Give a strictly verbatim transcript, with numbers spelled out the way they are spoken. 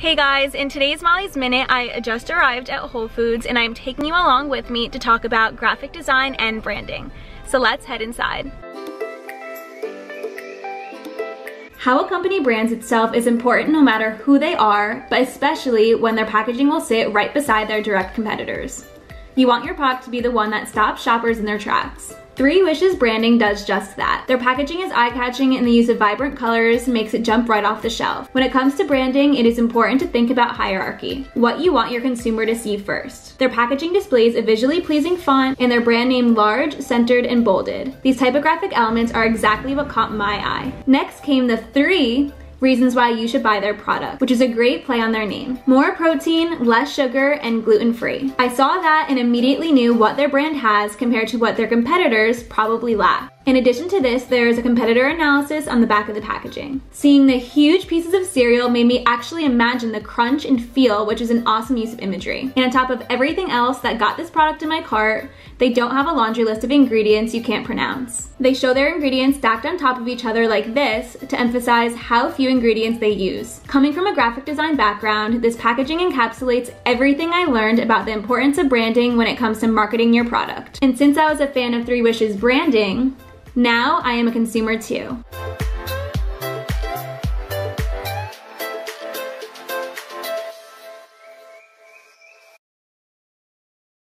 Hey guys, in today's Molly's Minute, I just arrived at Whole Foods and I'm taking you along with me to talk about graphic design and branding. So let's head inside. How a company brands itself is important no matter who they are, but especially when their packaging will sit right beside their direct competitors. You want your product to be the one that stops shoppers in their tracks. Three Wishes branding does just that. Their packaging is eye-catching and the use of vibrant colors makes it jump right off the shelf. When it comes to branding, it is important to think about hierarchy, what you want your consumer to see first. Their packaging displays a visually pleasing font and their brand name large, centered, and bolded. These typographic elements are exactly what caught my eye. Next came the three reasons why you should buy their product, which is a great play on their name. More protein, less sugar, and gluten-free. I saw that and immediately knew what their brand has compared to what their competitors probably lack. In addition to this, there is a competitor analysis on the back of the packaging. Seeing the huge pieces of cereal made me actually imagine the crunch and feel, which is an awesome use of imagery. And on top of everything else that got this product in my cart, they don't have a laundry list of ingredients you can't pronounce. They show their ingredients stacked on top of each other like this to emphasize how few ingredients they use. Coming from a graphic design background, this packaging encapsulates everything I learned about the importance of branding when it comes to marketing your product. And since I was a fan of Three Wishes branding, now I am a consumer too.